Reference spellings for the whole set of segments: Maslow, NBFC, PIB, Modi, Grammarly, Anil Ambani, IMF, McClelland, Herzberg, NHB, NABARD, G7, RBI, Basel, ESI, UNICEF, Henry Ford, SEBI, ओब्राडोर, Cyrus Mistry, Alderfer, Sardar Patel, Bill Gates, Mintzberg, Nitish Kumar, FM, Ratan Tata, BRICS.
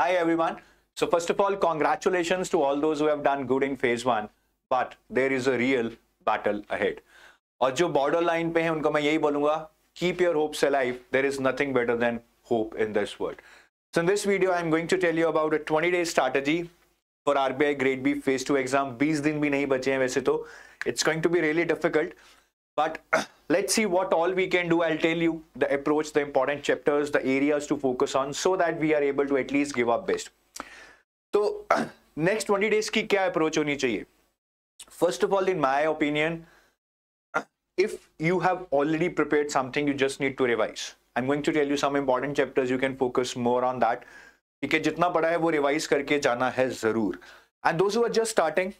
Hi everyone. So first of all, congratulations to all those who have done good in phase one, but there is a real battle ahead. और जो border line पे हैं उनको मैं यही बोलूंगा, keep your hopes alive. There is nothing better than hope in this world. So in this video, I am going to tell you about a 20-day strategy for RBI Grade B Phase 2 exam. 20 दिन भी नहीं बचे हैं वैसे तो. It's going to be really difficult. But let's see what all we can do. I'll tell you the approach, the important chapters, the areas to focus on so that we are able to at least give our best. So next 20 days की क्या approach होनी चाहिए? First of all, in my opinion, if you have already prepared something, you just need to revise. I'm going to tell you some important chapters. You can focus more on that. क्योंकि जितना पढ़ा है वो revise करके जाना है जरूर. And those who are just starting,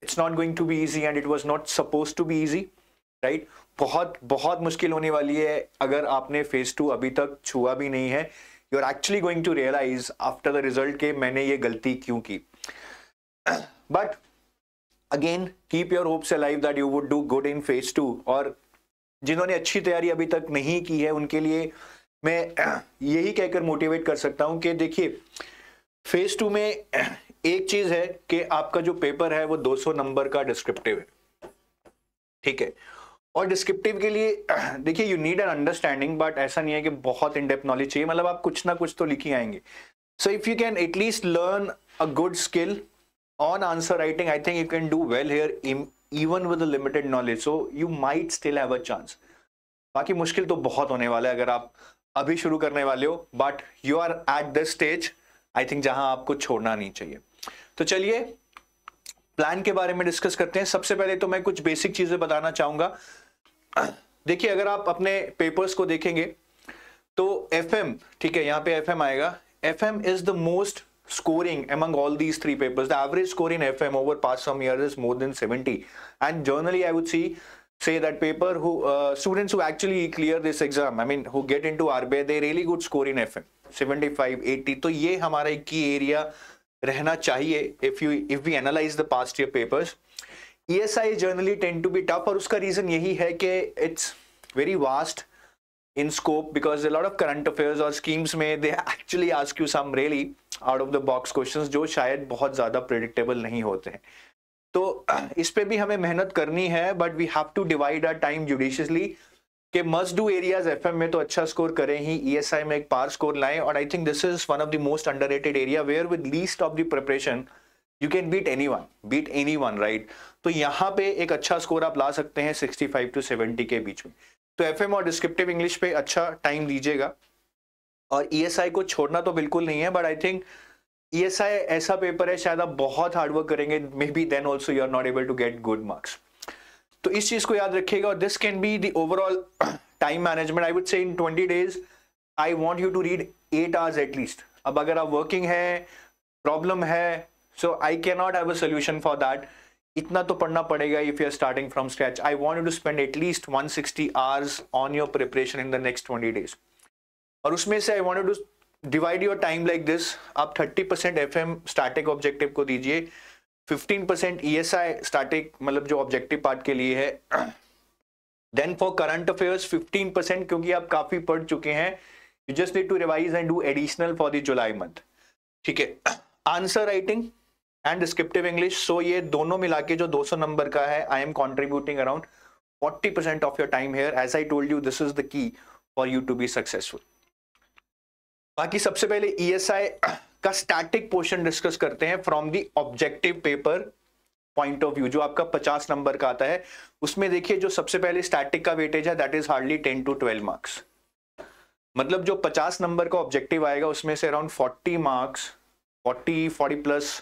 it's not going to be easy and it was not supposed to be easy. Right, बहुत मुश्किल होने वाली है. अगर आपने फेज टू अभी तक छुआ भी नहीं है, you are actually going to realise after the result के मैंने ये गलती क्यों की. But again, keep your hopes alive that you would do good in phase two. और जिन्होंने अच्छी तैयारी अभी तक नहीं की है उनके लिए मैं यही कहकर मोटिवेट कर सकता हूं कि देखिए, फेज टू में एक चीज है कि आपका जो पेपर है वो 200 नंबर का डिस्क्रिप्टिव है, ठीक है. और डिस्क्रिप्टिव के लिए देखिए, you need an understanding, but ऐसा नहीं है कि बहुत इन डेप्थ नॉलेज चाहिए. मतलब आप कुछ ना कुछ तो लिख ही आएंगे. So if you can at least learn a good skill on answer writing, I think you can do well here even with limited knowledge. So you might still have a chance. बाकी मुश्किल तो बहुत होने वाला है अगर आप अभी शुरू करने वाले हो, but you are at this stage I think जहां आपको छोड़ना नहीं चाहिए. तो चलिए प्लान के बारे में डिस्कस करते हैं. सबसे पहले तो मैं कुछ बेसिक चीजें बताना चाहूंगा. देखिए, अगर आप अपने पेपर्स को देखेंगे तो FM, ठीक है, यहाँ पे FM आएगा. FM is the most scoring among all these three papers. The average score in FM over past some years is more than 70, and generally I would say that paper who students who actually clear this exam, I mean who get into RBI, they really good score in FM 75, 80. तो ये हमारा एक की area रहना चाहिए if we analyze the past year papers. ESI generally tend to be tough, और उसका reason यही है कि it's very vast in scope because a lot of current affairs और schemes में they actually ask you some really out of the box questions जो शायद बहुत ज़्यादा predictable नहीं होते हैं. तो इस पे भी हमें मेहनत करनी है, but we have to divide our time judiciously कि must do areas FM में तो अच्छा score करें ही, ESI में एक par score लाएं. और I think this is one of the most underrated area where with least of the preparation you can beat anyone, right? तो यहाँ पे एक अच्छा स्कोर आप ला सकते हैं 65 to 70 के बीच में. तो FM और डिस्क्रिप्टिव इंग्लिश पे अच्छा टाइम दीजिएगा. और ESI को छोड़ना तो बिल्कुल नहीं है, बट आई थिंक ESI ऐसा पेपर है, शायद आप बहुत हार्डवर्क करेंगे, may be then also you are not able to get good marks. तो इस चीज को याद रखिएगा. और this can be the overall time management. I would say in 20 days I want you to read 8 hours at least. अब अगर आप वर्किंग है, प्रॉब्लम है, so I cannot have a solution for that. इतना तो पढ़ना पड़ेगा if you are starting from scratch. I want you to spend at least 160 hours on your preparation in the next 20 days. और उसमें से I want you to divide your time like this. आप 30% FM static objective को दीजिए, 15% ESI static मतलब जो objective part के लिए है. Then for current affairs 15% क्योंकि आप काफी पढ़ चुके हैं, you just need to revise and do additional for the July month. ठीक है. Answer writing and descriptive English, so ये दोनों मिला के जो 200 नंबर का है, I am contributing around 40% of your time here. As I told you, this is the key for you to be successful. बाकी सबसे पहले ESI का स्टैटिक पोर्शन डिस्कस करते हैं from the objective paper point of view. जो आपका 50 number का आता है उसमें देखिए, जो सबसे पहले स्टैटिक का वेटेज है that is hardly 10 to 12 marks. मतलब जो 50 नंबर का ऑब्जेक्टिव आएगा उसमें से around 40 marks, 40 plus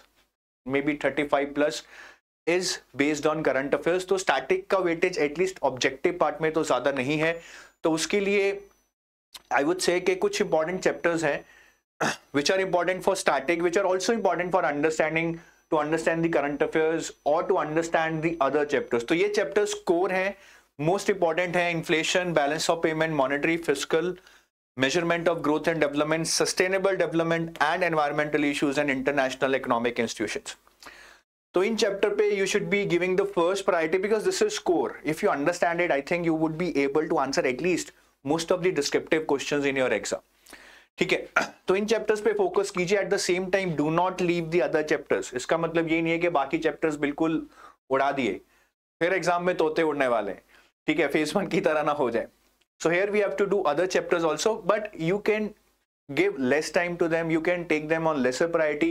maybe 35+ is based on current affairs. तो static का weightage at least objective part में तो ज़्यादा नहीं है. तो उसके लिए I would say कि कुछ important chapters हैं which are important for static, which are also important for understanding, to understand the current affairs or to understand the other chapters. तो ये chapters core हैं, most important हैं. Inflation, balance of payment, monetary, fiscal, measurement of growth and development, sustainable development and environmental issues and international economic institutions. तो इन chapter पे you should be giving the first priority because this is core. If you understand it, I think you would be able to answer at least most of the descriptive questions in your exam. ठीक है, तो इन chapters पे focus कीजिए। At the same time do not leave the other chapters. इसका मतलब ये नहीं है कि बाकी चैप्टर्स बिल्कुल उड़ा दिए, फिर एग्जाम में तोते उड़ने वाले हैं। ठीक है, फेज वन की तरह ना हो जाए। So here we have to do other chapters also, but you can give less time to them, you can take them on lesser priority,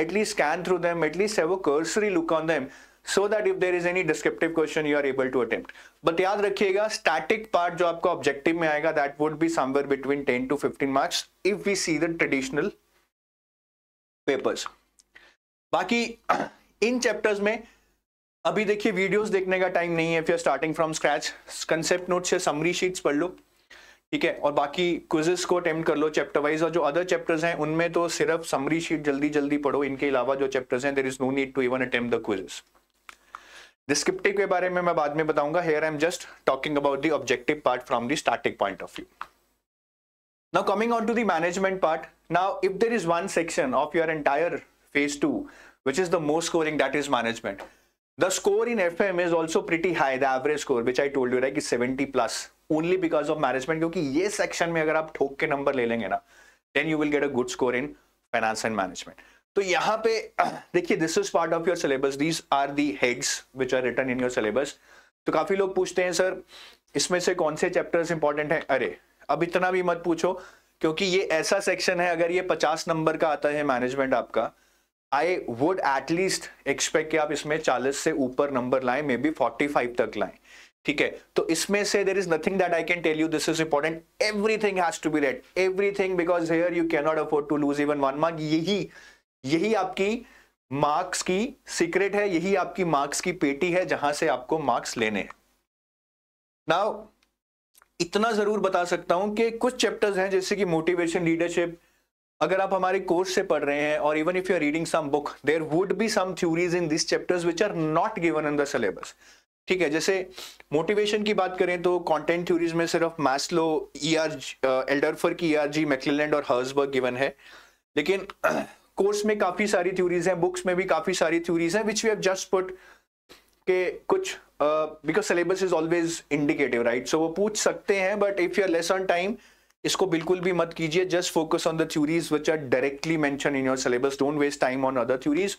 at least scan through them, at least have a cursory look on them, so that if there is any descriptive question you are able to attempt. But याद रखिएगा static part जो आपका objective में आएगा that would be somewhere between 10 to 15 marks if we see the traditional papers. बाकी इन chapters में अभी देखिए videos देखने का time नहीं है। if you are starting from scratch, concept notes या summary sheets पढ़ लो, ठीक है, और बाकी क्विज़ेस को अटेम्प्ट कर लो चैप्टर वाइज। और जो अदर चैप्टर्स हैं उनमें तो सिर्फ समरी शीट जल्दी जल्दी पढ़ो। इनके अलावा जो चैप्टर्स हैं there is no need to even attempt the quizzes. Descriptive के बारे में मैं बाद में बताऊंगा, here I am just talking about the objective part from the static point of view. Now coming on to the management part. Now if there is one section of your entire phase two which is the most scoring, that is management. The score in FM is also pretty high, the average score which I told you right is 70+, only because of management, क्योंकि ये section में अगर आप ठोक के number ले लेंगे ना, then you will get a good score in finance and management. तो यहाँ पे देखिए this is part of your syllabus, these are the heads which are written in your syllabus. तो काफी लोग पूछते हैं सर इसमें से कौन से चैप्टर्स इंपॉर्टेंट हैं। अरे अब इतना भी मत पूछो, क्योंकि ये ऐसा सेक्शन है, अगर ये 50 नंबर का आता है मैनेजमेंट आपका, आई वुड एटलीस्ट एक्सपेक्ट कि आप इसमें 40 से ऊपर नंबर लाएं, मे बी 45 तक लाएं। ठीक है, तो इसमें से there is nothing that I can tell you this is important, everything has to be read, everything, because here you can not afford to lose even one mark. यही आपकी मार्क्स की सीक्रेट है, यही आपकी मार्क्स की पेटी है जहां से आपको मार्क्स लेने हैं। नाउ इतना जरूर बता सकता हूं कि कुछ चैप्टर्स हैं जैसे कि मोटिवेशन, लीडरशिप, अगर आप हमारे कोर्स से पढ़ रहे हैं और even if you are reading some book, there would be some theories in this chapters which are not given in the syllabus. ठीक है, जैसे मोटिवेशन की बात करें तो कंटेंट थ्योरीज में सिर्फ मैस्लो, एल्डरफर की ERG, मैकक्लेलैंड और हर्जबर्ग गिवन है, लेकिन कोर्स में काफी सारी थ्योरीज हैं, बुक्स में भी काफी सारी थ्योरीज हैं, which we have just put के कुछ, because syllabus is always indicative right, so वो पूछ सकते हैं, but if you are less on time इसको बिल्कुल भी मत कीजिए। Just focus on the theories which are directly mention in your syllabus, don't waste time on other theories.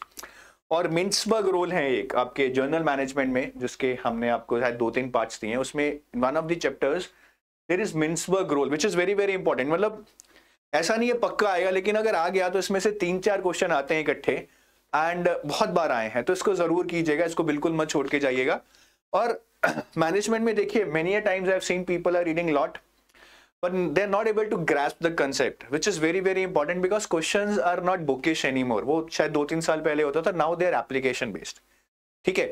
और मिंट्सबर्ग रोल है एक आपके जर्नल मैनेजमेंट में, जिसके हमने आपको शायद 2-3 पार्ट्स दिए हैं, उसमें one of the chapters there is Mintzberg role which is very very important. मतलब ऐसा नहीं है पक्का आएगा, लेकिन अगर आ गया तो इसमें से 3-4 क्वेश्चन आते हैं इकट्ठे, एंड बहुत बार आए हैं, तो इसको जरूर कीजिएगा, इसको बिल्कुल मत छोड़ के जाइएगा। और मैनेजमेंट में देखिए many times I have seen people are reading lot but they are not able to grasp the concept, which is very very important, because questions are not bookish anymore. वो शायद 2-3 साल पहले होता था, now they are application based. ठीक है,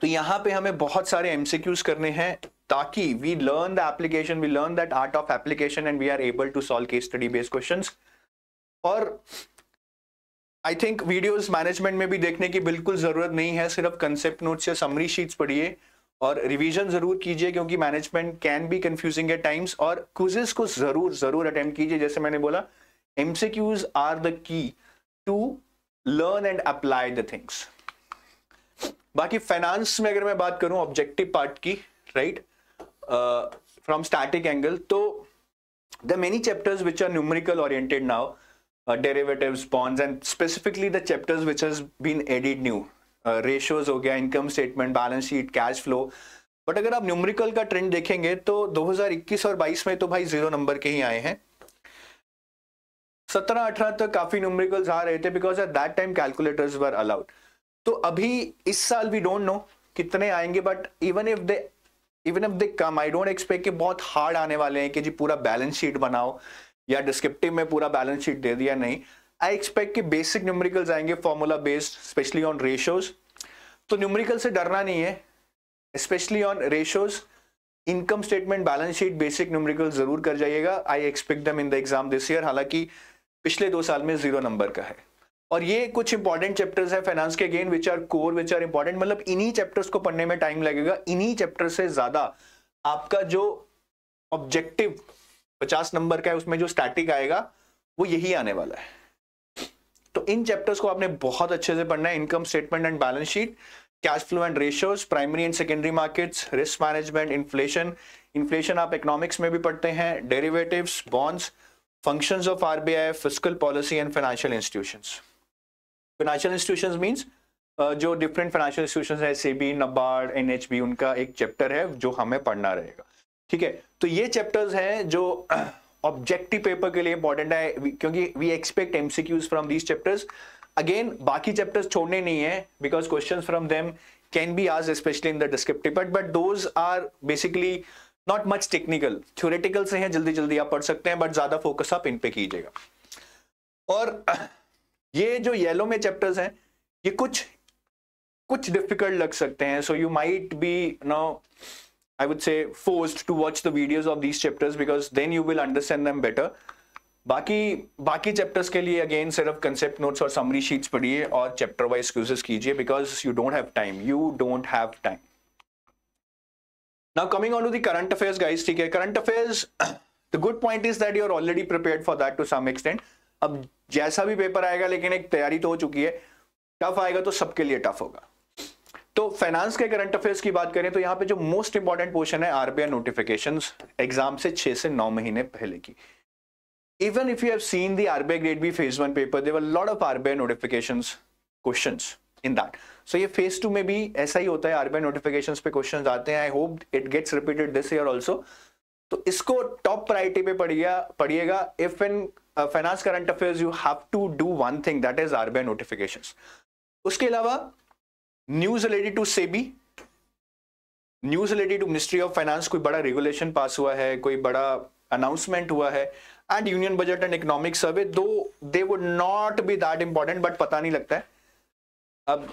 तो यहाँ पे हमें बहुत सारे एमसीक्यूज करने हैं ताकि we learn the application, we learn that art of application, and we are able to solve case study based questions. और आई थिंक वीडियोज मैनेजमेंट में भी देखने की बिल्कुल जरूरत नहीं है, सिर्फ कंसेप्ट नोट्स या समरी शीट्स पढ़िए और रिवीजन जरूर कीजिए, क्योंकि management can be confusing at times. और क्विज़ेस को जरूर जरूर अटेम्प्ट कीजिए, जैसे मैंने बोला MCQs are the key to learn and apply the things. बाकी फाइनेंस में अगर मैं बात करूं ऑब्जेक्टिव पार्ट की राइट फ्रॉम स्टैटिक एंगल, तो the many chapters which are numerical oriented now, derivatives, bonds, and specifically the chapters which has been added new, ratios हो गया, income statement, balance sheet, cash flow. But अगर आप numerical का trend देखेंगे तो 2021 और 22 में तो भाई 0 नंबर के ही आए हैं। 17-18 तक काफी न्यूमेरिकल्स आ रहे थे because at that time calculators were allowed. तो अभी इस साल वी डोंट नो कितने आएंगे, but even if they come, I don't expect कि बहुत हार्ड आने वाले हैं कि जी पूरा बैलेंस शीट बनाओ या डिस्क्रिप्टिव में पूरा बैलेंस शीट दे दिया, नहीं। आई एक्सपेक्ट कि बेसिक न्यूमेरिकल्स आएंगे, formula based, specially on ratios. तो न्यूमेरिकल से डरना नहीं है, specially on ratios, income statement, balance sheet, basic numerical जरूर कर जाइएगा। I expect them in the exam this year, हालांकि पिछले 2 साल में 0 नंबर का है। और ये कुछ इंपॉर्टेंट चैप्टर्स है फाइनेंस के, again which are core, which are important. मतलब इन्हीं चैप्टर्स को पढ़ने में टाइम लगेगा, इन्हीं चैप्टर से ज्यादा आपका जो ऑब्जेक्टिव 50 नंबर का है उसमें जो स्टैटिक आएगा वो यही आने वाला है। तो इन चैप्टर्स को आपने बहुत अच्छे से पढ़ना है, income statement and balance sheet, cash flow and ratios, primary and secondary markets, risk management, inflation, आप इकोनॉमिक्स में भी पढ़ते हैं, derivatives, bonds, Functions of RBI, fiscal policy and financial institutions. Financial institutions means जो different financial institutions है, SEBI, NABARD, NHB, उनका एक chapter है जो हमें पढ़ना रहेगा, ठीक है। तो ये chapters हैं जो ऑब्जेक्टिव पेपर के लिए इंपॉर्टेंट है, क्योंकि we expect MCQs from these chapters. Again बाकी चैप्टर्स छोड़ने नहीं है, because question from them can be asked specially in the descriptive part, but those are basically not much technical, theoretical से हैं, जल्दी जल्दी आप पढ़ सकते हैं, बट ज्यादा फोकस आप इन पे कीजिएगा। और ये जो येलो में चैप्टर्स हैं ये कुछ डिफिकल्ट लग सकते हैं, so you might be no I would say forced to watch the videos of these chapters because then you will understand them better. बाकी chapters के लिए again सिर्फ concept notes और summary sheets पढ़िए और chapter wise quizzes कीजिए because you don't have time. Now coming on to the current affairs guys, ठीक है, current affairs the good point is that you are already prepared for that to some extent. अब जैसा भी paper आएगा लेकिन एक तैयारी तो हो चुकी है, tough आएगा तो सबके लिए tough होगा। तो फाइनेंस के करंट अफेयर्स की बात करें तो यहाँ पे जो मोस्ट इंपॉर्टेंट पोर्शन है आरबीआई नोटिफिकेशंस, एग्जाम से 6 से 9 महीने पहले की। Even if you have seen the RBI grade B phase 1 paper, there were lot of RBI notifications questions in that. So ये फेज 2 में भी ऐसा ही होता है, आरबीआई नोटिफिकेशंस पे क्वेश्चंस आते हैं। I hope it gets repeated this year also, तो इसको टॉप प्रायोरिटी पे पढ़िएगा। If in finance current affairs you have to do one thing, that is RBI notifications. उसके अलावा news related to SEBI, news related to ministry of finance, कोई बड़ा regulation पास हुआ है, कोई बड़ा अनाउंसमेंट हुआ है, and union budget and economic survey, though they would not be that important, but पता नहीं लगता है अब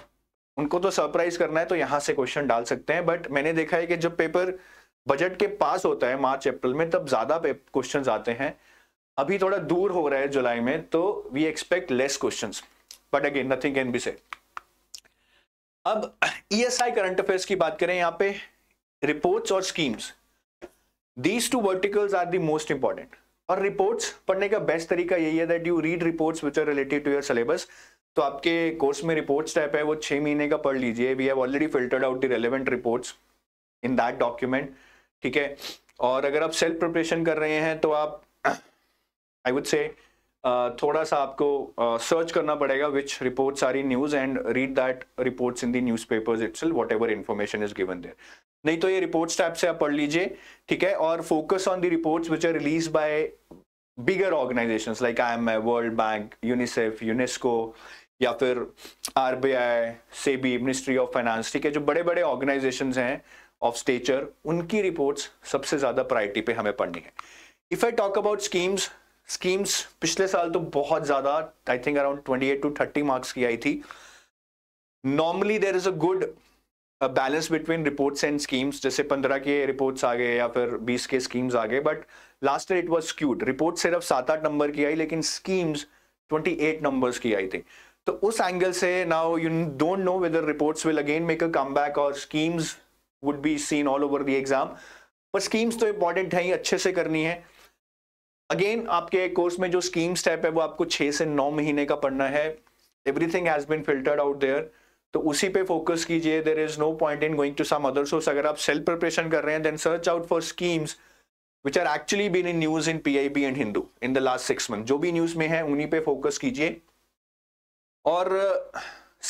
उनको तो सरप्राइज करना है तो यहाँ से क्वेश्चन डाल सकते हैं। बट मैंने देखा है कि जब पेपर बजट के पास होता है मार्च अप्रैल में तब ज्यादा क्वेश्चन आते हैं, अभी थोड़ा दूर हो रहा है जुलाई में तो we expect less question, but again nothing can be said. अब ईएसआई करंट अफेयर्स की बात करें, यहाँ पे रिपोर्ट्स और schemes, these two verticals are the most important. और रिपोर्ट्स पढ़ने का बेस्ट तरीका यही है that you read reports which are related to your syllabus. तो आपके कोर्स में रिपोर्ट्स टाइप है वो 6 महीने का पढ़ लीजिए, we have already filtered out the relevant reports in that document, ठीक है। और अगर आप सेल्फ प्रिपरेशन कर रहे हैं तो आप आई वुड से थोड़ा सा आपको सर्च करना पड़ेगा which reports are in news and read that reports in the newspapers itself whatever information is given there. नहीं तो ये रिपोर्ट्स टैब से आप पढ़ लीजिए, ठीक है। और focus on the reports which are release by bigger organisations like IMF, World bank, UNICEF, UNESCO, या फिर RBI, SEBI, ministry of finance, ठीक है। जो बड़े बड़े ऑर्गेनाइजेशन हैं ऑफ स्टेचर, उनकी रिपोर्ट्स सबसे ज्यादा प्रायोरिटी पे हमें पढ़नी है। If I talk about schemes पिछले साल तो बहुत ज्यादा, I think around 28 to 30 marks की आई थी। Normally there is a good balance between reports and schemes, जैसे 15 के रिपोर्ट्स आ गए या फिर 20 के स्कीम्स आ गए, but last year it was skewed. Report सिर्फ 7-8 नंबर की आई लेकिन स्कीम्स 28 नंबर्स की आई थी। तो उस एंगल से now you don't know whether reports will again make a comeback और schemes would be seen all over the exam, पर स्कीम्स तो इंपॉर्टेंट है ही, अच्छे से करनी है। अगेन आपके कोर्स में जो स्कीम्स टाइप है वो आपको 6 से 9 महीने का पढ़ना है। Everything has been filtered out there, तो उसी पे फोकस कीजिए। There is no point in going to some other source. अगर आप सेल्फ प्रिपरेशन कर रहे हैं then search out for schemes which are actually been in news in PIB and Hindu in the last 6 month. जो भी news में है उन्हीं पे फोकस कीजिए और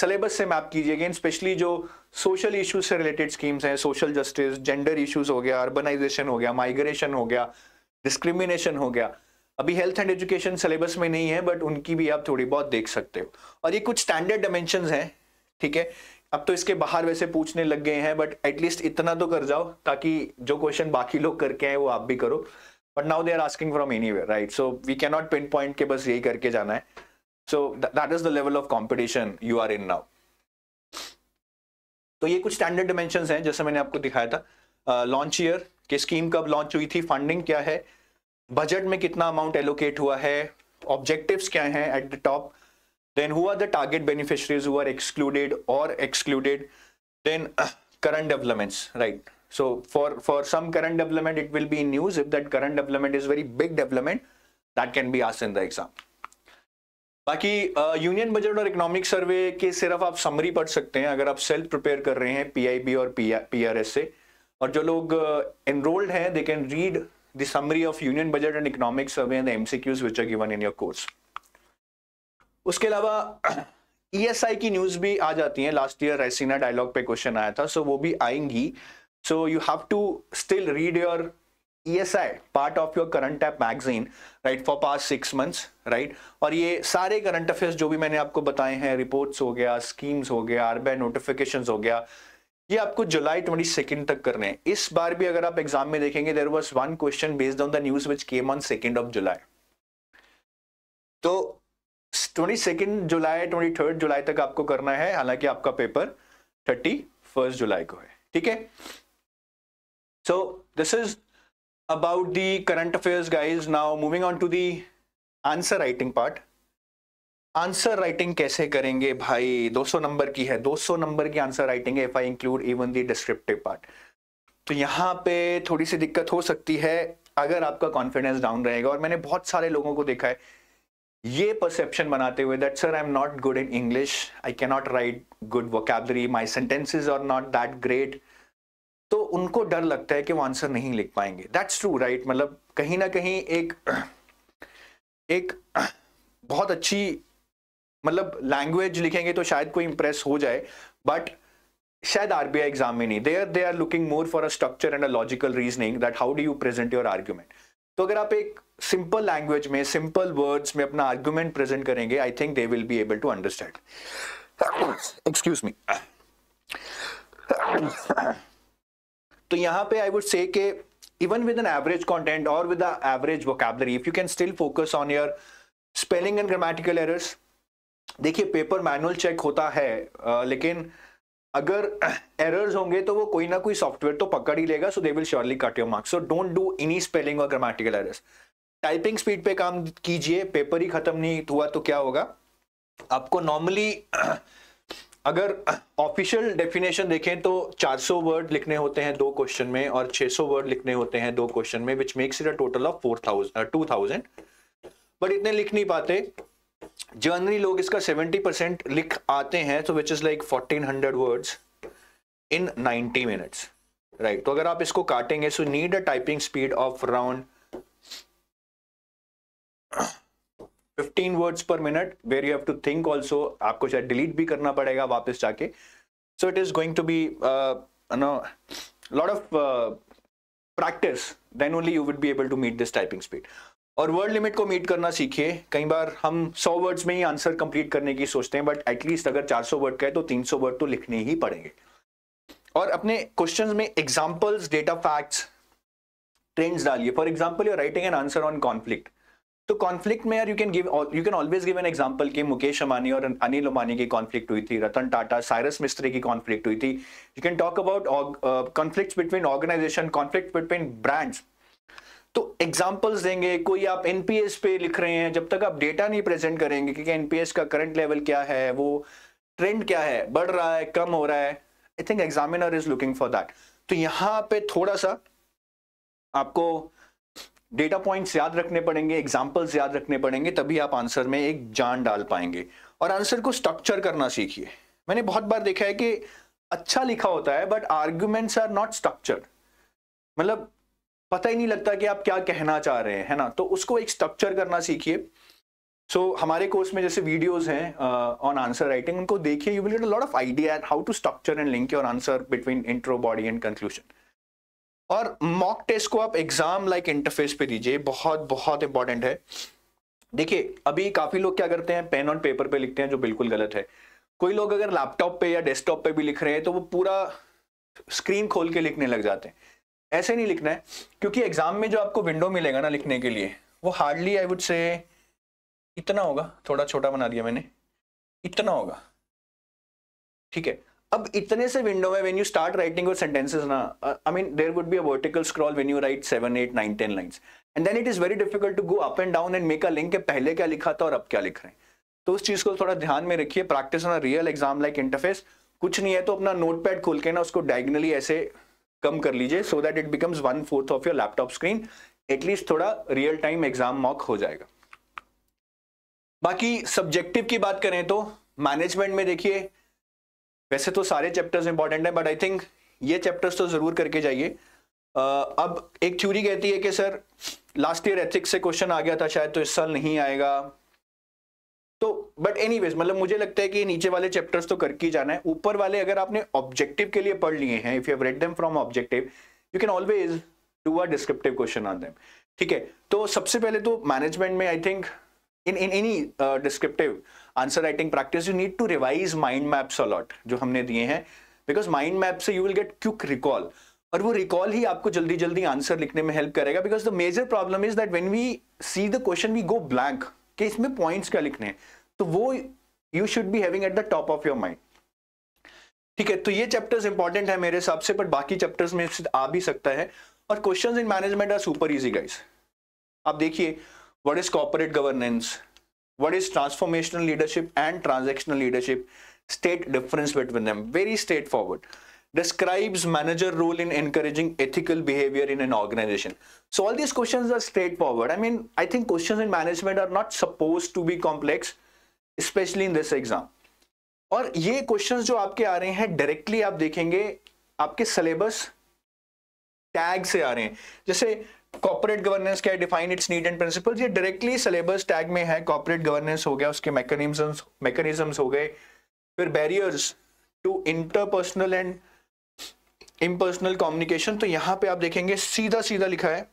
सिलेबस से मैप कीजिए। अगेन स्पेशली जो सोशल इशूज से रिलेटेड स्कीम्स हैं, सोशल जस्टिस, जेंडर इशूज हो गया, अर्बनाइजेशन हो गया, माइग्रेशन हो गया, डिस्क्रिमिनेशन हो गया। अभी हेल्थ एंड एजुकेशन सिलेबस में नहीं है बट उनकी भी आप थोड़ी बहुत देख सकते हो। और ये कुछ स्टैंडर्ड डायमेंशंस हैं, ठीक है। अब तो इसके बाहर वैसे पूछने लग गए हैं बट एटलीस्ट इतना तो कर जाओ ताकि जो क्वेश्चन बाकी लोग करके आए वो आप भी करो। But now they are asking from anywhere, right, so we can not pin point के बस यही करके जाना है। So that is the level of competition you are in now. तो ये कुछ स्टैंडर्ड डायमेंशंस हैं जैसे मैंने आपको दिखाया था। लॉन्च ईयर कि स्कीम कब लॉन्च हुई थी, फंडिंग क्या है, बजट में कितना अमाउंट एलोकेट हुआ है, ऑब्जेक्टिव्स क्या हैं at the top, then who are the target beneficiaries who are excluded और excluded, then current developments, right. So for some current development it will be in news if that current development is very big development that can be asked in the exam. बाकी union budget और economic survey के सिर्फ आप summary पढ़ सकते हैं अगर आप सेल्फ प्रिपेयर कर रहे हैं पीआईबी और पीआरएस से, और जो लोग एनरोल्ड हैं they can read the summary of Union Budget and Economic Survey and the MCQs which are given in your course. उसके अलावा ESI की न्यूज भी आ जाती हैं. लास्ट ईयर रेसिना डायलॉग पे क्वेश्चन आया था, सो वो भी आएंगी. So you have to still read your ESI part of your current tap magazine right for past 6 months right. और ये सारे करंट अफेयर्स जो भी मैंने आपको बताए हैं, रिपोर्ट्स हो गया, स्कीम्स हो गया, आरबीआई नोटिफिकेशंस हो गया, ये आपको जुलाई 22 तक करने हैं. इस बार भी अगर आप एग्जाम में देखेंगे, there was one question based on the news which came on 2nd of July. तो 22nd July 23rd July तक आपको करना है, हालांकि आपका पेपर 31st July को है. ठीक है, so this is about the current affairs guys. Now moving on to the answer writing part. Answer writing कैसे करेंगे भाई? 200 नंबर की है, 200 नंबर की आंसर राइटिंग है if I include even the descriptive part. तो यहाँ पे थोड़ी सी दिक्कत हो सकती है अगर आपका कॉन्फिडेंस डाउन रहेगा. और मैंने बहुत सारे लोगों को देखा है ये परसेप्शन बनाते हुए that sir I am not good in English, I cannot write good vocabulary, my sentences are not that great. तो उनको डर लगता है कि वो आंसर नहीं लिख पाएंगे. That's true right. मतलब कहीं ना कहीं एक बहुत अच्छी मतलब लैंग्वेज लिखेंगे तो शायद कोई इंप्रेस हो जाए, बट शायद आरबीआई एग्जाम में नहीं. They are looking more for a structure and a logical reasoning that how do you present your argument. तो अगर आप एक सिंपल लैंग्वेज में, सिंपल वर्ड्स में अपना आर्ग्यूमेंट प्रेजेंट करेंगे, I think they will be able to understand. Excuse me. तो यहाँ पे आई वुड से कि even with an average content और with the average vocabulary if you can still focus on your spelling and grammatical errors. देखिए paper manual check होता है, लेकिन अगर एरर्स होंगे तो वो कोई ना कोई सॉफ्टवेयर तो पकड़ ही लेगा. So they will surely cut your marks. So don't do any spelling और ग्रामेटिकल एरर्स. टाइपिंग स्पीड पे काम कीजिए. पेपर ही खत्म नहीं हुआ तो क्या होगा? आपको नॉर्मली अगर ऑफिशियल डेफिनेशन देखें तो 400 वर्ड लिखने होते हैं 2 क्वेश्चन में और 600 वर्ड लिखने होते हैं 2 क्वेश्चन में, which makes it a total of 2000. But इतने लिख नहीं पाते जनरली लोग. इसका 70% लिख आते हैं, तो which is like 1400 words in 90 minutes right. तो अगर आप इसको काटेंगे so need a typing speed of around 15 words per minute, where you have to think also. आपको शायद डिलीट भी करना पड़ेगा वापस जाके. So it is going to be lot of practice, then only you would be able to meet this typing speed. और word limit को meet करना सीखिए. कई बार हम 100 वर्ड्स में ही आंसर कंप्लीट करने की सोचते हैं, बट एटलीस्ट अगर 400 वर्ड का है तो 300 वर्ड तो लिखने ही पड़ेंगे. और अपने क्वेश्चन में एग्जाम्पल्स, डेटा, फैक्ट्स, ट्रेंड्स डालिए. For example your writing an answer on conflict, तो कॉन्फ्लिक्ट में यार you can always give an example कि मुकेश अंबानी और अनिल अंबानी की कॉन्फ्लिक्ट हुई थी, रतन टाटा, साइरस मिस्त्री की कॉन्फ्लिक्ट हुई थी. You can talk about conflicts between organisation, conflict between brands. तो एग्जांपल्स देंगे. कोई आप एनपीएस पे लिख रहे हैं, जब तक आप डेटा नहीं प्रेजेंट करेंगे कि एनपीएस का करंट लेवल क्या है, वो ट्रेंड क्या है, बढ़ रहा है, कम हो रहा है, I think examiner is looking for that. तो यहाँ पे थोड़ा सा आपको डेटा पॉइंट्स याद रखने पड़ेंगे, एग्जाम्पल्स याद रखने पड़ेंगे, तभी आप आंसर में एक जान डाल पाएंगे. और आंसर को स्ट्रक्चर करना सीखिए. मैंने बहुत बार देखा है कि अच्छा लिखा होता है but arguments are not structured. मतलब पता ही नहीं लगता कि आप क्या कहना चाह रहे हैं, है ना? तो उसको एक स्ट्रक्चर करना सीखिए. सो हमारे कोर्स में जैसे वीडियोज हैं ऑन आंसर राइटिंग, उनको देखिए. You will get a lot of idea at how to structure and link your answer between intro, body and conclusion. और मॉक टेस्ट को आप एग्जाम लाइक इंटरफेस पे दीजिए. बहुत बहुत इंपॉर्टेंट है. देखिए अभी काफी लोग क्या करते हैं, पेन और पेपर पे लिखते हैं, जो बिल्कुल गलत है. कोई लोग अगर लैपटॉप पे या डेस्कटॉप पे भी लिख रहे हैं तो वो पूरा स्क्रीन खोल के लिखने लग जाते हैं. ऐसे नहीं लिखना है, क्योंकि एग्जाम में जो आपको विंडो मिलेगा ना लिखने के लिए, वो हार्डली आई वुड से इतना होगा. थोड़ा छोटा बना दिया मैंने, इतना होगा. ठीक है, अब इतने से विंडो में when you start writing your sentences ना, I mean there would be a vertical scroll when you write 7, 8, 9, 10 lines and then it is very difficult to go up and down and make a link के पहले क्या लिखा था और अब क्या लिख रहे हैं. तो उस चीज को थोड़ा ध्यान में रखिए. Practice on a real exam like interface. कुछ नहीं है तो अपना नोटपैड खोल के ना उसको डायगनली ऐसे कम कर लीजिए, so that it becomes 1/4 of your laptop screen. At least थोड़ा रियल टाइम एग्जाम मॉक हो जाएगा. बाकी सब्जेक्टिव की बात करें तो मैनेजमेंट में देखिए, वैसे तो सारे चैप्टर्स इंपॉर्टेंट हैं, बट आई थिंक ये चैप्टर्स तो जरूर करके जाइए. अब एक थ्योरी कहती है कि सर लास्ट ईयर एथिक्स से क्वेश्चन आ गया था शायद, तो इस साल नहीं आएगा। तो बट एनीवेज मतलब मुझे लगता है कि नीचे वाले चैप्टर्स तो करके जाना है, ऊपर वाले अगर आपने ऑब्जेक्टिव के लिए पढ़ लिए हैं, if you have read them from objective you can always do a descriptive question on them. ठीक है, तो सबसे पहले तो मैनेजमेंट में I think in any descriptive answer writing practice you need to revise mind maps a lot जो हमने दिए हैं, because mind map से you will get quick recall और वो recall ही आपको जल्दी जल्दी answer लिखने में help करेगा, because the major problem is that when we see the question we go blank कि इसमें points क्या लिखने हैं, तो वो you should be having at the top of your mind। ठीक है, तो ये chapters important है मेरे हिसाब से, पर बाकी chapters में आ भी सकता है। और questions in management are super easy guys। आप देखिए What is corporate governance? What is transformational leadership and transactional leadership? State difference between them. Very straightforward. Describes manager role in encouraging ethical behavior in an organization. So all these questions are straightforward. I mean, I think questions in management are not supposed to be complex, especially in this exam. और ये questions जो आपके आ रहे हैं directly आप देखेंगे आपके syllabus tag से आ रहे हैं, जैसे कॉर्पोरेट गवर्नेंस क्या है, define its need and principles, ये डायरेक्टली सिलेबस टैग में है। कॉर्पोरेट गवर्नेंस हो गया, उसके मैकेनिज्म्स हो गए, फिर barriers to interpersonal and impersonal communication. तो यहाँ पे आप देखेंगे सीधा सीधा लिखा है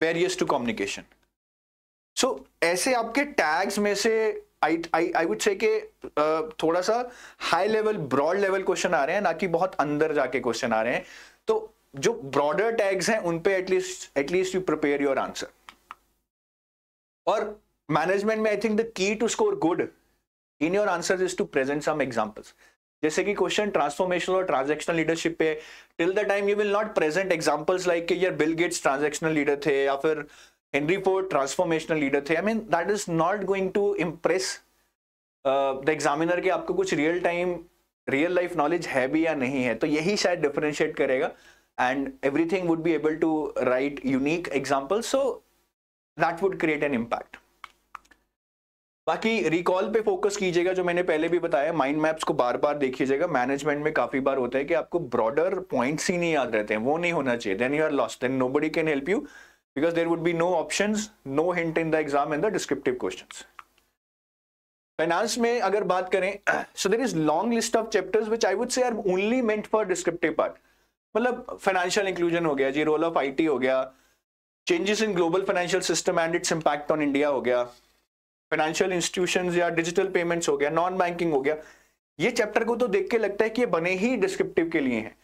बैरियर्स टू कम्युनिकेशन। सो ऐसे आपके टैग्स में से आई वुड से कि थोड़ा सा high level broad level question आ रहे हैं, ना कि बहुत अंदर जाके क्वेश्चन आ रहे हैं। तो जो ब्रॉडर टैग्स हैं उन पे at least you prepare your answer. और मैनेजमेंट में I think the key to score good in your answer is to present some examples, जैसे कि क्वेश्चन ट्रांसफॉर्मेशनल और ट्रांजैक्शनल लीडरशिप पे, till the time you will not present examples like यार Bill Gates transactional leader थे या फिर Henry Ford transformational leader थे। I mean that is not going to impress the examiner कि आपको कुछ real time real life knowledge है भी या नहीं है, तो यही शायद डिफरेंशिएट करेगा। And everything would be able to write unique example, so that would create an impact. बाकी रिकॉल पे फोकस कीजिएगा, जो मैंने पहले भी बताया, माइंड मैप्स को बार बार देखिएगा। मैनेजमेंट में काफी बार होता है कि आपको ब्रॉडर पॉइंट्स ही नहीं याद रहते हैं, वो नहीं होना चाहिए, then you are lost, then nobody can help you because there would be no options, no hint in the exam and the descriptive questions. Finance में अगर बात करें, so there is long list of chapters which I would say are only meant for descriptive part. मतलब financial inclusion हो गया जी, role of IT हो गया, changes in global financial system and its impact on India हो गया, financial institutions या digital payments हो गया, non banking हो गया। ये chapter को तो देख के लगता है कि ये बने ही descriptive के लिए हैं।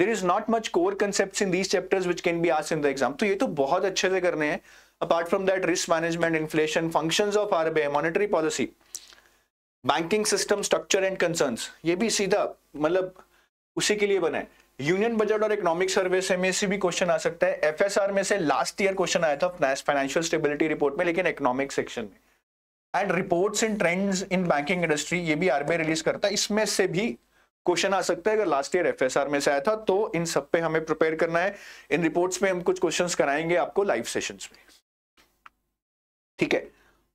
There is not much core concepts in these chapters which can be asked in the exam. तो ये तो बहुत अच्छे से करने हैं। Apart from that, risk management, inflation, functions of RBI, monetary policy, banking system structure and concerns, ये भी सीधा मतलब उसी के लिए बना है। यूनियन बजट और इकोनॉमिक सर्वे से भी क्वेश्चन आ सकता है। एफएसआर में से लास्ट ईयर क्वेश्चन आया था फाइनेंशियल स्टेबिलिटी रिपोर्ट में, लेकिन इकोनॉमिक सेक्शन में। And reports in trends in banking industry, ये भी आरबीआई रिलीज करता है, इसमें से भी क्वेश्चन आ सकता है। अगर लास्ट ईयर एफएसआर में से आया था तो इन सब पे हमें प्रिपेयर करना है। इन रिपोर्ट्स पे हम कुछ क्वेश्चंस कराएंगे आपको लाइव सेशंस में। ठीक है,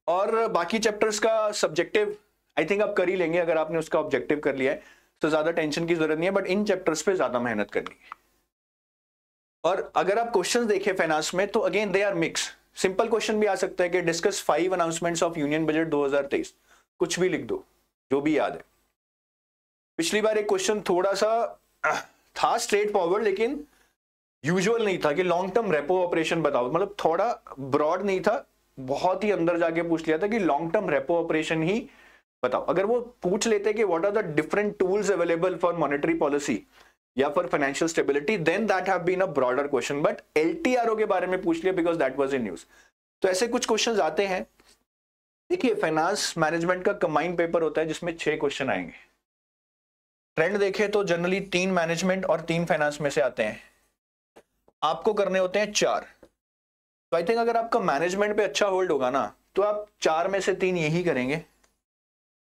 और बाकी चैप्टर्स का सब्जेक्टिव आई थिंक आप कर ही लेंगे, अगर आपने उसका ऑब्जेक्टिव कर लिया है तो ज्यादा टेंशन की जरूरत नहीं है, बट इन चैप्टर्स पे ज्यादा मेहनत करनी है। और अगर आप क्वेश्चन देखें फाइनेंस में तो again they are mix, simple question भी आ सकता है कि discuss 5 announcements of union budget 2023, कुछ भी लिख दो जो भी याद है। पिछली बार एक क्वेश्चन थोड़ा सा था स्ट्रेट फॉरवर्ड, लेकिन यूजुअल नहीं था कि लॉन्ग टर्म रेपो ऑपरेशन बताओ, मतलब थोड़ा ब्रॉड नहीं था, बहुत ही अंदर जाके पूछ लिया था कि लॉन्ग टर्म रेपो ऑपरेशन ही बताओ। अगर वो पूछ लेते कि what are the different tools available for monetary policy या for financial stability, then that have been a broader question, but LTRO के बारे में पूछ लिया because that was in news. तो ऐसे कुछ क्वेश्चन आते हैं। देखिए फाइनेंस मैनेजमेंट का कंबाइंड पेपर होता है जिसमें 6 क्वेश्चन आएंगे। ट्रेंड देखें तो जनरली 3 मैनेजमेंट और 3 फाइनेंस में से आते हैं, आपको करने होते हैं 4। तो आई थिंक अगर आपका मैनेजमेंट पे अच्छा होल्ड होगा ना तो आप 4 में से 3 यही करेंगे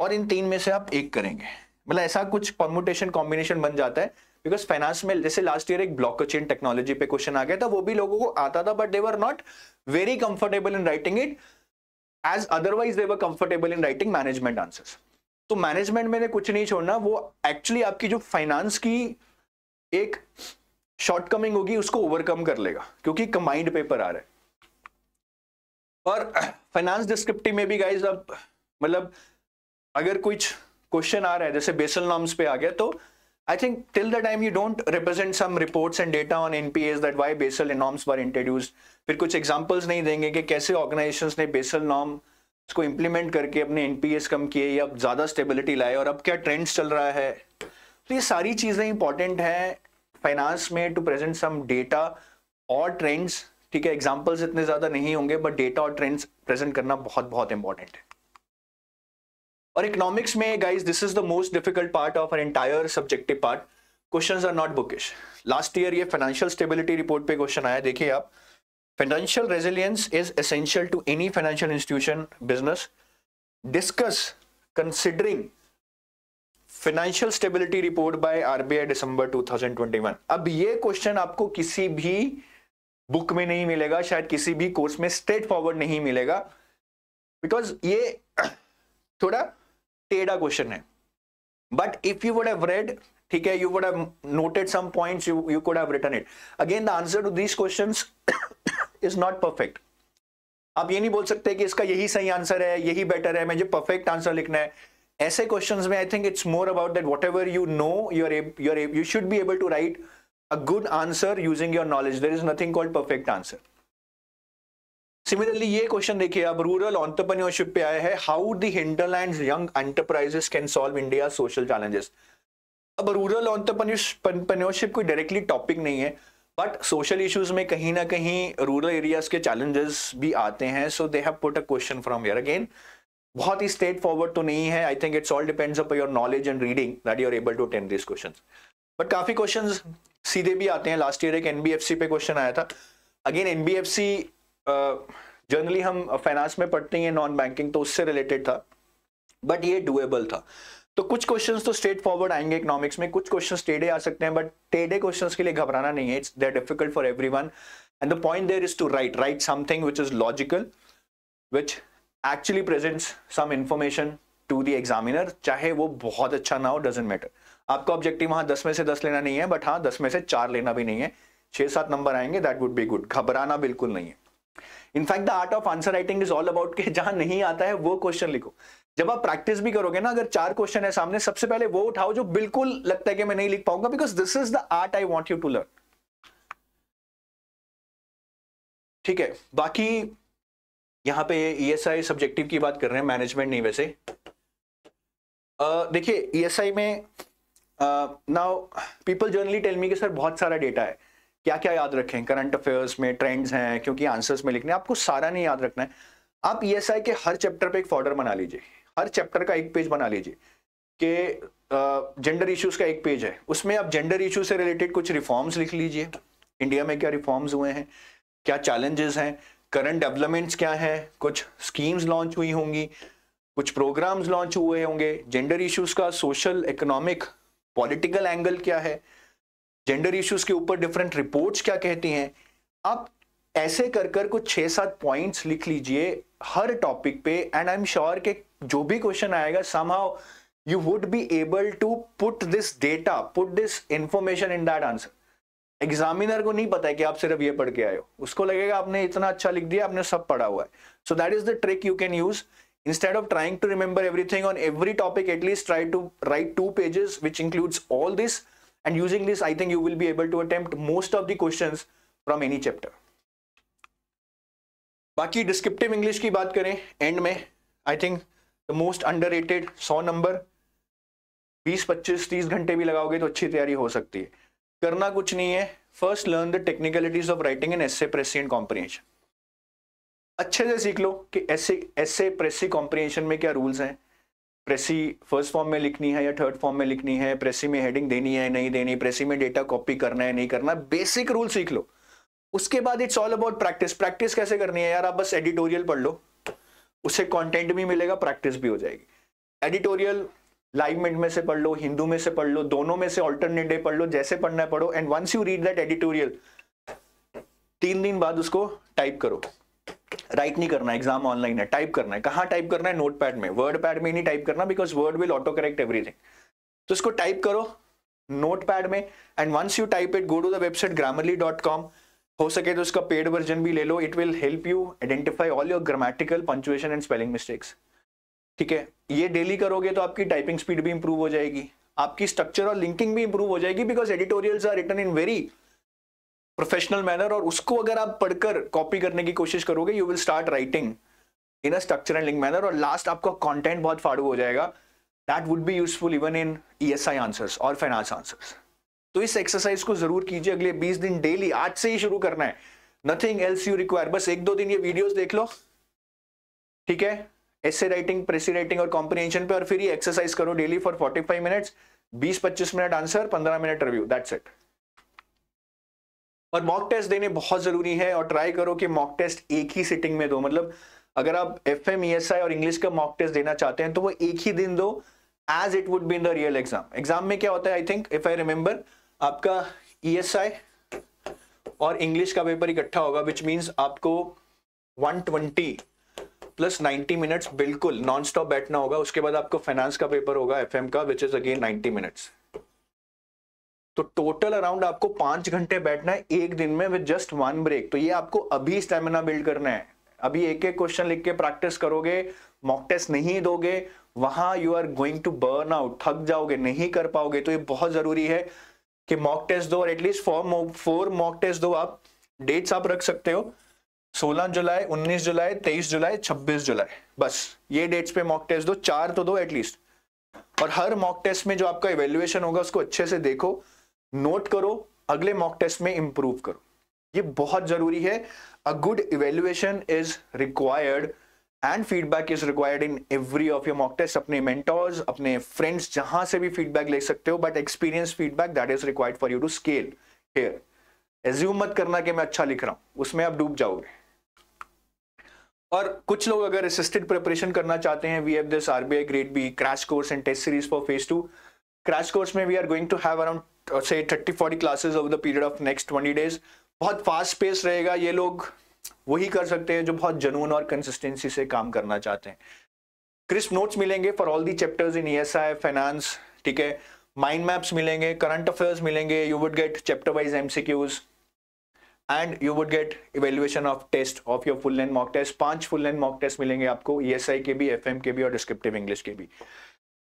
और इन 3 में से आप 1 करेंगे, मतलब ऐसा कुछ परमुटेशन कॉम्बिनेशन बन जाता है। बिकॉज फाइनेंस में जैसे लास्ट ईयर एक ब्लॉकचेन टेक्नोलॉजी पे क्वेश्चन आ गया था, वो भी लोगों को आता था but they were not very comfortable in writing it, as otherwise they were comfortable in writing management answers. तो मैनेजमेंट मैंने कुछ नहीं छोड़ना, वो एक्चुअली आपकी जो फाइनेंस की एक शॉर्टकमिंग होगी उसको ओवरकम कर लेगा, क्योंकि कंबाइंड पेपर आ रहा है। और फाइनेंस डिस्क्रिप्टिव में भी गाइज अब मतलब अगर कुछ क्वेश्चन आ रहा है जैसे बेसल नॉर्म्स पे आ गया, तो I think till the time you don't represent some reports and data on NPS that why Basel norms were introduced, फिर कुछ एग्जांपल्स नहीं देंगे कि कैसे ऑर्गेनाइजेशंस ने बेसल नॉर्म को इंप्लीमेंट करके अपने एनपीएस कम किए या ज़्यादा स्टेबिलिटी लाए और अब क्या ट्रेंड्स चल रहा है। तो ये सारी चीज़ें इंपॉर्टेंट हैं फाइनेंस में, टू प्रेजेंट सम डेटा और ट्रेंड्स। ठीक है, एग्जाम्पल्स इतने ज़्यादा नहीं होंगे बट डेटा और ट्रेंड्स प्रेजेंट करना बहुत बहुत इंपॉर्टेंट है। और इकोनॉमिक्स में guys this is the most difficult part of our entire subjective part, questions are not bookish. Last year ये फाइनेंशियल स्टेबिलिटी रिपोर्ट पे क्वेश्चन आया, देखिए आप, financial resilience is essential to any financial institution business, discuss considering financial stability report by RBI December 2021। अब ये question आपको किसी भी बुक में नहीं मिलेगा, शायद किसी भी कोर्स में स्ट्रेट फॉरवर्ड नहीं मिलेगा, बिकॉज ये थोड़ा टेढ़ा क्वेश्चन है। But if you would have read, ठीक है, you would have noted some points, you could have written it. Again the answer to these questions is not perfect. आप ये नहीं बोल सकते कि इसका यही सही आंसर है, यही बेटर है, मुझे परफेक्ट आंसर लिखना है। ऐसे क्वेश्चंस में I think it's more about that whatever you know you should be able to write a good answer using your knowledge. There is nothing called perfect answer. Similarly ये question देखिए आप, rural entrepreneurship पे आया है, how the hinterlands young enterprises can solve India social challenges. अब rural entrepreneurship कोई directly topic नहीं है बट सोशल इश्यूज में कहीं ना कहीं रूरल एरियाज के चैलेंजेस भी आते हैं, so they have put a question from here. Again बहुत ही स्ट्रेट फॉरवर्ड तो नहीं है, I think it's all depends upon your knowledge and reading that you are able to attend this questions. But काफी questions सीधे भी आते हैं। लास्ट ईयर एक एनबीएफसी पे क्वेश्चन आया था। अगेन एनबीएफसी जनरली हम फाइनेंस में पढ़ते हैं नॉन बैंकिंग, तो उससे रिलेटेड था बट ये डुएबल था। तो कुछ क्वेश्चंस तो स्ट्रेट फॉरवर्ड आएंगे इकोनॉमिक्स में, कुछ क्वेश्चंस टेढ़े आ सकते हैं, बट टेढ़े क्वेश्चंस के लिए घबराना नहीं है। It's there difficult for everyone and the point there is to write something which is logical, which actually presents some information to the examiner, चाहे वो बहुत अच्छा ना हो, डजंट मैटर। आपका ऑब्जेक्टिव वहां 10 में से 10 लेना नहीं है, बट हाँ 10 में से 4 लेना भी नहीं है, 6-7 नंबर आएंगे, दैट वुड बी गुड। घबराना बिल्कुल नहीं है। In fact the art of answer writing is all about के जहां नहीं आता है वो क्वेश्चन लिखो। जब आप प्रैक्टिस भी करोगे ना, अगर 4 क्वेश्चन है सामने, सबसे पहले वो उठाओ जो बिल्कुल लगता है कि मैं नहीं लिख पाऊंगा, because this is the art I want you to learn. ठीक है, बाकी यहाँ पे ESI सब्जेक्टिव की बात कर रहे हैं, मैनेजमेंट नहीं। वैसे देखिए ESI में now people generally tell me कि सर बहुत सारा डेटा है, क्या क्या याद रखें, करंट अफेयर्स में ट्रेंड्स हैं, क्योंकि आंसर्स में लिखने आपको सारा नहीं याद रखना है। आप ESI के हर चैप्टर पे एक फोल्डर बना लीजिए, हर चैप्टर का एक पेज बना लीजिए कि जेंडर इश्यूज का एक पेज है, उसमें आप जेंडर इश्यूज से रिलेटेड कुछ रिफॉर्म्स लिख लीजिए, इंडिया में क्या रिफॉर्म्स हुए हैं, क्या चैलेंजेस हैं, करंट डेवलपमेंट्स क्या है, कुछ स्कीम्स लॉन्च हुई होंगी, कुछ प्रोग्राम्स लॉन्च हुए होंगे, जेंडर इश्यूज का सोशल इकोनॉमिक पॉलिटिकल एंगल क्या है, जेंडर इश्यूज के ऊपर डिफरेंट रिपोर्ट्स क्या कहती हैं। आप ऐसे कर कर कुछ 6-7 पॉइंट्स लिख लीजिए हर टॉपिक पे, एंड आई एम श्योर के जो भी क्वेश्चन आएगा somehow you would be able to put this data, put this information in that answer. Examiner को नहीं पता है कि आप सिर्फ ये पढ़ के आए हो, उसको लगेगा आपने इतना अच्छा लिख दिया, आपने सब पढ़ा हुआ है। So that is the trick you can use. Instead of trying to remember everything on every topic, at least try to write 2 pages which includes all this, and using this I think you will be able to attempt most of the questions from any chapter. बाकी descriptive English की बात करें end में, I think the most underrated 100 number, 20-25-30 घंटे भी लगाओगे तो अच्छी तैयारी हो सकती है। करना कुछ नहीं है, first learn the technicalities of writing an essay precis and comprehension. अच्छे से सीख लो कि एसे प्रेसी कॉम्प्रिहेंशन में क्या रूल्स हैं, प्रेसी फर्स्ट फॉर्म में लिखनी है या थर्ड फॉर्म में लिखनी है, प्रेसी में हेडिंग देनी है नहीं देनी, प्रेसी में डेटा कॉपी करना है नहीं करना, बेसिक रूल सीख लो। उसके बाद it's all about practice. Practice कैसे करनी है यार, आप बस एडिटोरियल पढ़ लो, उससे कॉन्टेंट भी मिलेगा, प्रैक्टिस भी हो जाएगी। एडिटोरियल लाइव मिंट में से पढ़ लो, हिंदू में से पढ़ लो, दोनों में से ऑल्टरनेट डे पढ़ लो, जैसे पढ़ना है पढ़ो, and once you read that editorial 3 दिन बाद उसको टाइप करो। राइट नहीं करना, एग्जाम ऑनलाइन है, टाइप करना है। कहाँ टाइप करना है? नोट पैड में, वर्ड पैड में नहीं टाइप करना, because Word will autocorrect everything. तो इसको टाइप करो नोट पैड में, and once you type it go to the website grammarly.com। हो सके तो उसका पेड वर्जन भी ले लो, it will help you identify all your grammatical, punctuation and spelling mistakes. ठीक है, ये डेली करोगे तो आपकी टाइपिंग स्पीड भी इंप्रूव हो जाएगी, आपकी स्ट्रक्चर और लिंकिंग भी इंप्रूव हो जाएगी, because editorials are written in very professional manner. और उसको अगर आप पढ़कर कॉपी करने की कोशिश करोगे, you will start writing in a structure and link manner, और लास्ट आपका कंटेंट बहुत फाड़ू हो जाएगा। That would be useful even in ESI answers और फाइनेंस आंसर्स। तो इस एक्सरसाइज को जरूर कीजिए अगले 20 दिन डेली, आज से ही शुरू करना है, नथिंग एल्स यू रिक्वायर। बस 1-2 दिन ये वीडियोस देख लो, ठीक है, एसे राइटिंग, प्रेसी राइटिंग और कॉम्प्रिहेंशन पे, और फिर ये एक्सरसाइज करो daily for 45 minutes, 20-25 minute answer, 15 minute review, that's it. और मॉक टेस्ट देने बहुत जरूरी है, और ट्राई करो कि मॉक टेस्ट एक ही सिटिंग में दो। मतलब अगर आप FM, ESI और इंग्लिश का मॉक टेस्ट देना चाहते हैं तो वो एक ही दिन दो, as it would be in the real exam. Exam में क्या होता है, I think if I remember, आपका ESI और इंग्लिश का पेपर इकट्ठा होगा, विच मीन्स आपको 120 प्लस 90 मिनट्स बिल्कुल नॉन स्टॉप बैठना होगा। उसके बाद आपको फाइनेंस का पेपर होगा, FM का, विच इज अगेन 90 मिनट्स। तो टोटल अराउंड आपको 5 घंटे बैठना है एक दिन में, विद जस्ट 1 ब्रेक। तो ये आपको अभी स्टेमिना बिल्ड करना है, अभी एक एक क्वेश्चन लिख के प्रैक्टिस करोगे, मॉक टेस्ट नहीं दोगे, वहां you are going to burn out, थक जाओगे, नहीं कर पाओगे। तो ये बहुत जरूरी है कि मॉक टेस्ट दो, और एटलीस्ट 4 मॉक टेस्ट दो। आप डेट्स आप रख सकते हो, 16 जुलाई, 19 जुलाई, 23 जुलाई, 26 जुलाई, बस ये डेट्स पे मॉक टेस्ट दो, 4 तो दो एटलीस्ट। और हर मॉक टेस्ट में जो आपका इवेल्युएशन होगा उसको अच्छे से देखो, नोट करो, अगले मॉक टेस्ट में इंप्रूव करो, ये बहुत जरूरी है। A good evaluation is required and feedback is required in every of your mock test. अपने मेंटोर्स, अपने फ्रेंड्स, जहां से भी फीडबैक ले सकते हो, but experience feedback that is required for you to scale here. Assume मत करना कि मैं अच्छा लिख रहा हूं, उसमें आप डूब जाओगे। और कुछ लोग अगर असिस्टेड प्रिपरेशन करना चाहते हैं, we have this RBI grade B crash course and test series for phase 2। Crash course में we are going to have around से 30-40 classes over the period of next 20 days. बहुत फास्ट पेस रहेगा, ये लोग वही कर सकते हैं जो बहुत जुनून और कंसिस्टेंसी से काम करना चाहते हैं। क्रिस्प नोट्स मिलेंगे for all the chapters in ESI finance, ठीक है, माइंड मैप्स मिलेंगे, करंट अफेयर्स मिलेंगे, you would get chapter wise MCQs and you would get evaluation of test of your full length mock test. 5 full length mock test मिलेंगे आपको, ESI के भी, FM के भी और डिस्क्रिप्टिव इंग्लिश के भी।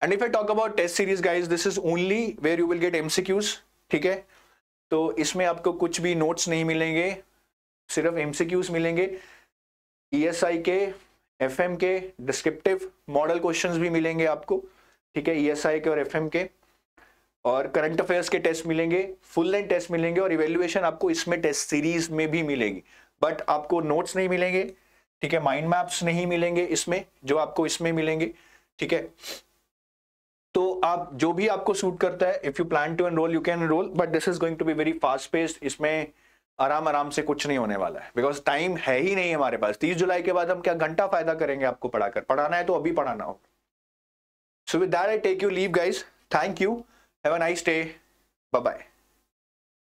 And if I talk about test series guys, this is only where you will get MCQs, ठीक है, तो इसमें आपको कुछ भी नोट्स नहीं मिलेंगे, सिर्फ MCQs मिलेंगे, ESI के, FM के, डिस्क्रिप्टिव मॉडल क्वेश्चंस भी मिलेंगे आपको, ठीक है, ESI के और FM के, और करंट अफेयर्स के टेस्ट मिलेंगे, फुल लेंथ टेस्ट मिलेंगे, और इवेल्युएशन आपको इसमें टेस्ट सीरीज में भी मिलेगी, बट आपको नोट्स नहीं मिलेंगे, ठीक है, माइंड मैप्स नहीं मिलेंगे इसमें, जो आपको इसमें मिलेंगे, ठीक है। तो आप जो भी आपको सूट करता है, if you plan to enrol you can enrol, but this is going to be very fast paced, इसमें आराम से कुछ नहीं होने वाला है, बिकॉज टाइम है ही नहीं हमारे पास। 30 जुलाई के बाद हम क्या घंटा फायदा करेंगे आपको पढ़ाकर, पढ़ाना है तो अभी पढ़ाना हो। So with that I take you leave guys, thank you, have a nice day, bye bye.